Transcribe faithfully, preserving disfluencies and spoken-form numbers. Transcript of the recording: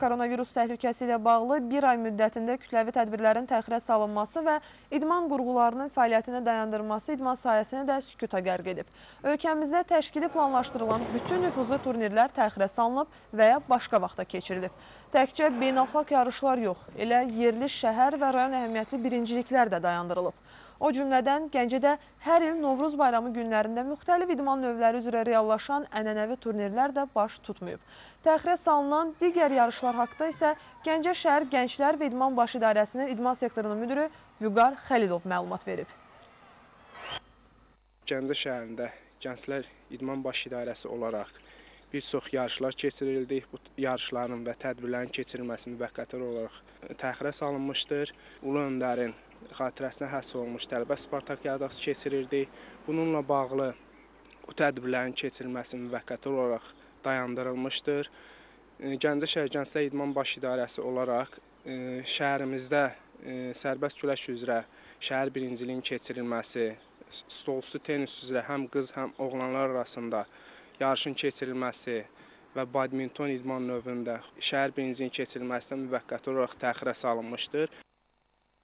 Koronavirus təhlükəsi ilə bağlı bir ay müddətində kütləvi tədbirlərin təxirə salınması və idman qurğularının fəaliyyətini dayandırması idman sahəsini də sükuta qərq edib. Ölkəmizdə təşkili planlaşdırılan bütün nüfuzlu turnirlər təxirə salınıb və ya başqa vaxta keçirilib. Təkcə beynəlxalq yarışlar yox, elə yerli şəhər və rayon əhəmiyyətli birinciliklər də dayandırılıb. O cümlədən Gəncədə hər il Novruz bayramı günlərində müxtəlif idman növləri üzrə reallaşan ənənəvi turnirlər də baş tutmayıb. Təxirə salınan digər yarışlar haqqında isə Gəncə şəhər Gənclər və İdman Baş İdarəsinin idman sektorunun müdürü Vüqar Xəlidov məlumat verib. Gəncə şəhərində Gənclər İdman Baş İdarəsi olaraq bir çox yarışlar keçirildi. Bu yarışların və tədbirlərin keçirilməsi müvəqqəti olaraq təxirə salınmışdır. Ulu öndərin xatirəsinə həsr olunmuş tələbə Spartak yadası keçirirdi. Bununla bağlı bu tədbirlərin keçirilməsi müvəqqəti olaraq dayandırılmışdır. Gəncə şəhər Gənclər İdman Baş İdarəsi olaraq şəhərimizdə sərbəst güləş üzrə şəhər birinciliyinin keçirilməsi, stolüstü tenis üzrə həm qız, həm oğlanlar arasında yarışın keçirilməsi və badminton idman növündə şəhər birinciliyinin keçirilməsi də müvəqqəti olaraq təxirə salınmışdır.